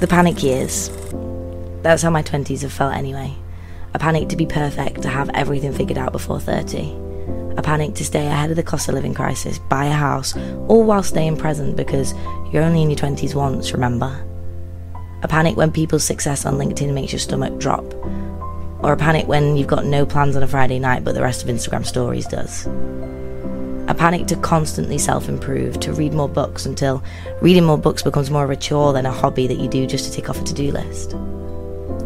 The panic years. That's how my 20s have felt anyway. I panicked to be perfect, to have everything figured out before 30. I panicked to stay ahead of the cost of living crisis, buy a house, all while staying present because you're only in your 20s once, remember? I panicked when people's success on LinkedIn makes your stomach drop. Or I panicked when you've got no plans on a Friday night but the rest of Instagram stories does. I panicked to constantly self-improve, to read more books until reading more books becomes more of a chore than a hobby that you do just to tick off a to-do list.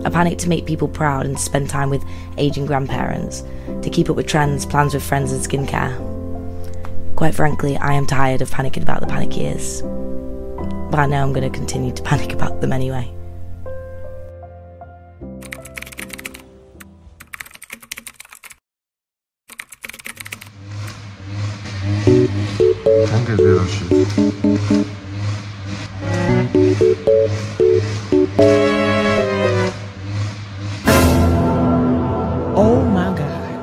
I panicked to make people proud and spend time with aging grandparents, to keep up with trends, plans with friends and skincare. Quite frankly, I am tired of panicking about the panic years. But I know I'm going to continue to panic about them anyway. Oh my god.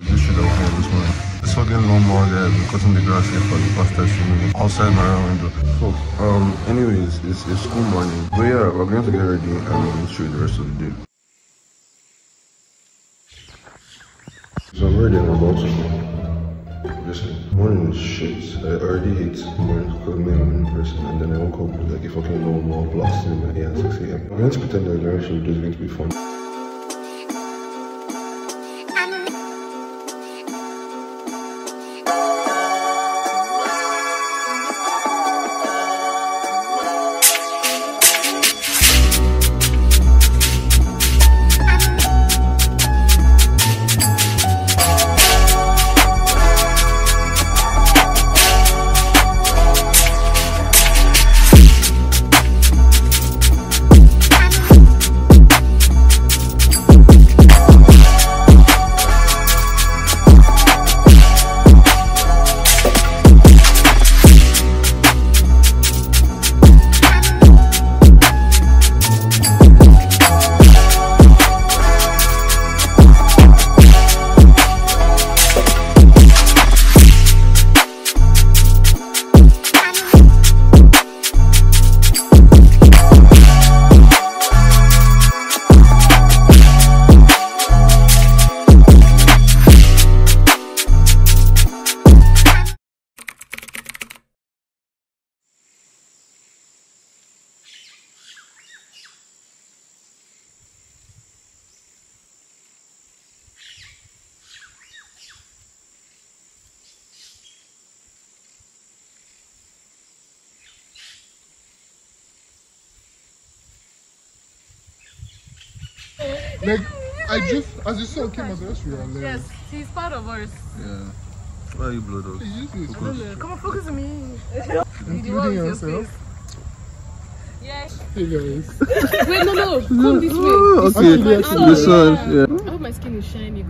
This shit over here this morning. It's fucking long more that because I'm the grass here for the past 30 minutes. Outside my window. Fuck. Anyways, it's school morning. But yeah, we're going to get ready and we're going to shoot the rest of the day. So I'm ready and I'm about to go. Morning shit. I already ate morning because I'm not in person, and then I woke up with like a fucking long wall blasting in my ear at 6 AM. I'm going to pretend that the rest of the day is going to be fun. Like, I just, as you saw, came across you. Yes, he's part of us. Yeah. Why are you blood out? Come on, focus on me. Including yourself? Yes. Hey guys. Wait, no. Come this way. Okay, this one. Yeah. I hope my skin is shiny. Yeah.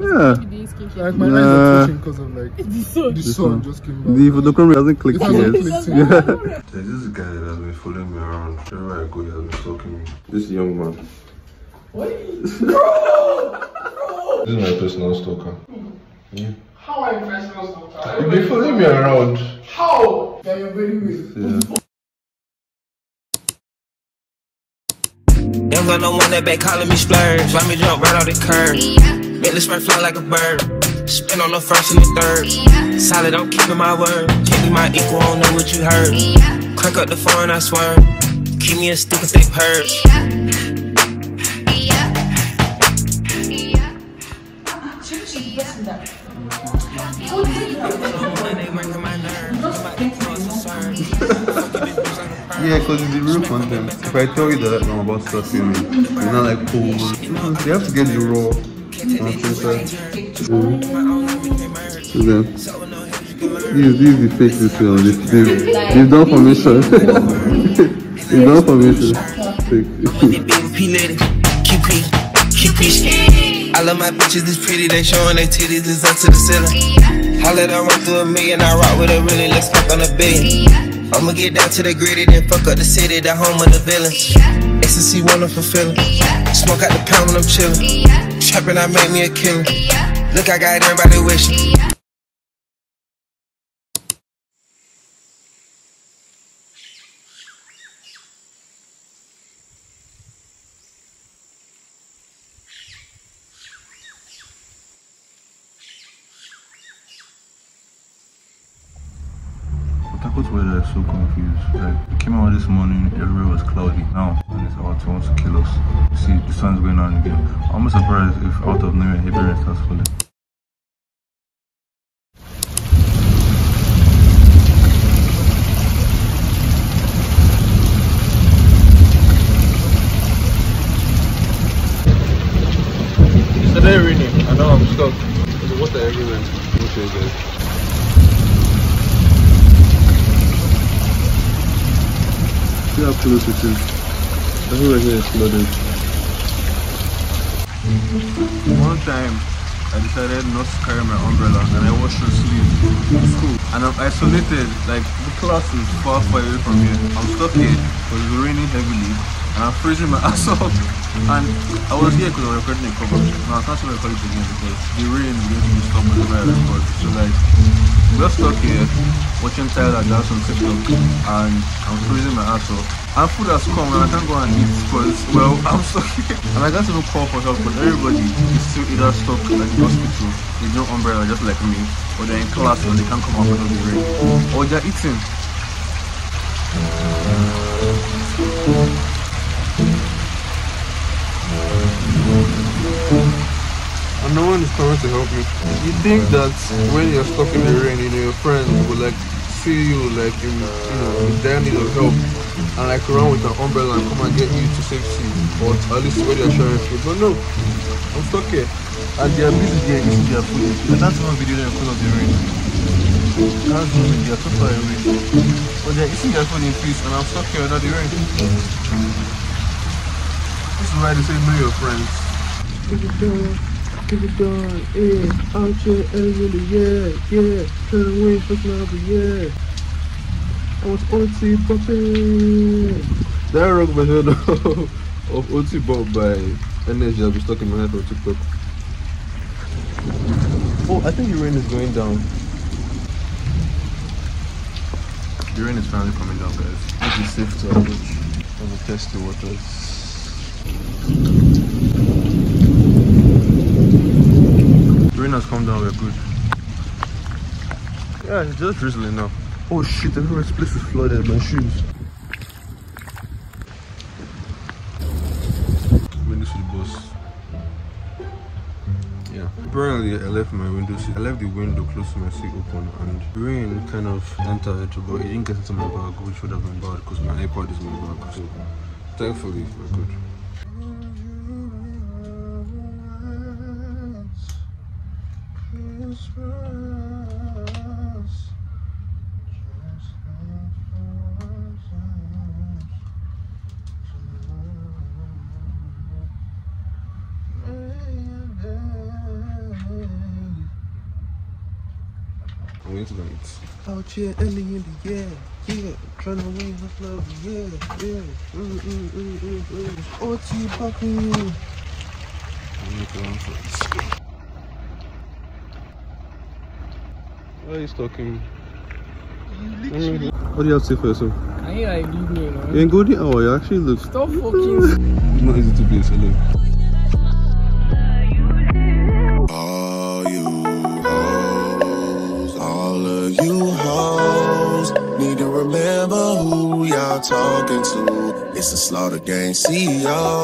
Like, my eyes are twitching because of like, the sun just came back. The photochrome hasn't clicked yet. There's this guy that has been following me around. Wherever I go, he has been stalking me. This young man. What? Bro! This is my personal stalker. Yeah. How are you personal stalker? You've been following me around. How? Yeah, you're very weird. Yeah. Young got no one that back calling me splurge. Let me jump right out the curb. Yeah. Make the spray fly like a bird. Spin on the first and the third. Yeah. Solid, I'm keeping my word. Can't be my equal, I don't know what you heard. Yeah. Crack up the phone, I swear. Keep me a stick and stay purged. Yeah. Yeah, because it's the real content. If I tell you that I'm about to start filming, it's not like cool. No, you have to get the raw. This is the fake this film. They've done permission. They've done permission. Fake. I love my bitches, this pretty, they showing their titties, it's up to the ceiling. I let her run through a million, I rock with her really, let's fuck on a billion. I'ma get down to the gritty, then fuck up the city, the home of the villains. Ecstasy, wonderful feeling. Smoke out the pound when I'm chillin'. Trappin', I made me a killer. Look, I got everybody wishing. Campus weather is so confused. Like, we came out this morning, everywhere was cloudy. Now, and it's all trying to kill us. You see, the sun's going on again. I'm almost surprised if out of nowhere, Hebrew starts falling. It's today raining, I know I'm stuck. There's water everywhere. Okay, guys. See how close it is. Everywhere here is flooded. One time, I decided not to carry my umbrella and I washed her sleeve in school. And I'm isolated, like the class is far, far away from here. I'm stuck here because it's raining heavily and I'm freezing my ass off. And I was here because I was recording a cover. Now I can't record it again because the rain is going to be stopped whenever I record. So like, we're stuck here watching Tyler dance on TikTok and I'm freezing my ass off. And food has come and I can't go and eat because, well, I'm stuck here. And I can't even call for help because everybody is still either stuck like in hospital with no umbrella just like me, or they're in class and they can't come out because of the rain, or they're eating. And no one is coming to help me. You think that when you're stuck in the rain, you know, your friends will like see you like in, you know, in dire need of help and like run with an umbrella and come and get you to safety, or at least where they're sharing food. But no, I'm stuck here. And they're busy there eating their food. I can't even video them because of the rain. I can't do it, they're so far away. But they're eating their food in peace and I'm stuck here under the rain. This is why they say know your friends. Get it done, yeah, out here, everybody, yeah, yeah, turn away, first level, yeah. I was OT popping. That rock my head off of OT Bob by energy. I'll be stuck in my head on TikTok. Oh, I think the rain is going down. The rain is finally coming down, guys. This is safe to approach on the testy waters. The rain has come down, we're good. Yeah, it's just drizzling now. Oh shit, everywhere, this place is flooded, my shoes. Window seat bus. Yeah. Apparently I left my window seat. I left the window close to my seat open and the rain kind of entered, but it didn't get into my bag, which would have been bad because my iPod is in my bag. So thankfully we're good. I'm going to go eat. Out here, early in the year, yeah. Trying to win with love, yeah, yeah. OT Bucking. I'm going to go on first. Why are you stalking? What do you have to say for yourself? I ain't like you, you know. You ain't golden hour, you actually look. Stop fucking. It's not easy to be a solo. Remember who y'all talking to. It's a slaughter gang CEO.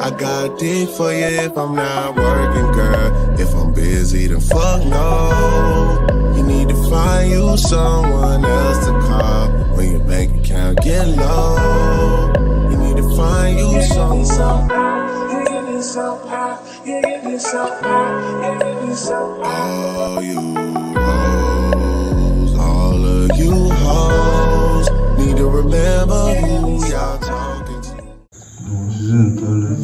I got dick for you if I'm not working, girl. If I'm busy, then fuck no. You need to find you someone else to call when your bank account get low. You need to find you someone. All you hoes, all of you. Need to remember who y'all talking to. I was using the toilet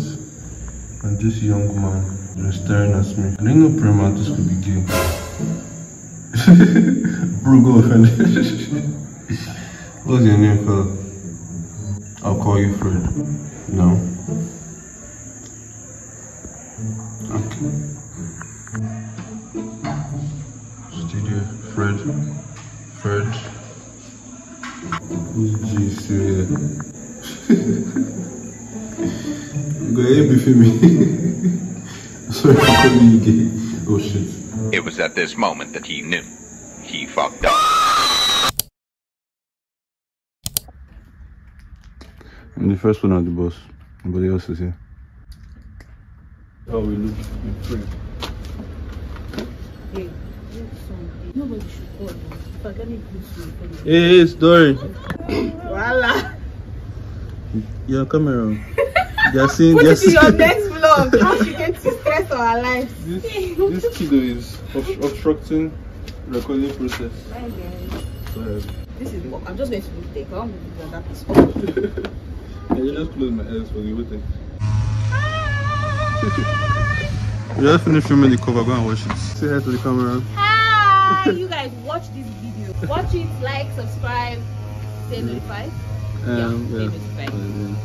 and this young man was staring at me. I didn't know Prima this could be gay. Bro, go offended. What's your name, fella? I'll call you Fred. No. Okay. Studio, Fred. Fred. Who's still here? Go ahead before me. Sorry for calling you gay. Oh shit. It was at this moment that he knew. He fucked up. I'm the first one at the bus. Nobody else is here. Oh, we look, we pray. Hey, nobody should call. If I can include you. Hey, story. Voila. Your camera. They're seeing. Put it in your next vlog. How she gets to stress our lives. This kiddo is obstructing the recording process. Hi guys. Sorry. This is what I'm just going to do. Take. I want to do that piece. I just close my eyes for the whole thing. We just finished filming the cover. Go and watch it. Say hi to the camera. Hi. You guys, watch this video. Watch it. Like, subscribe. Stay notified. Yeah. Stay notified. Yeah.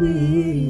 Baby.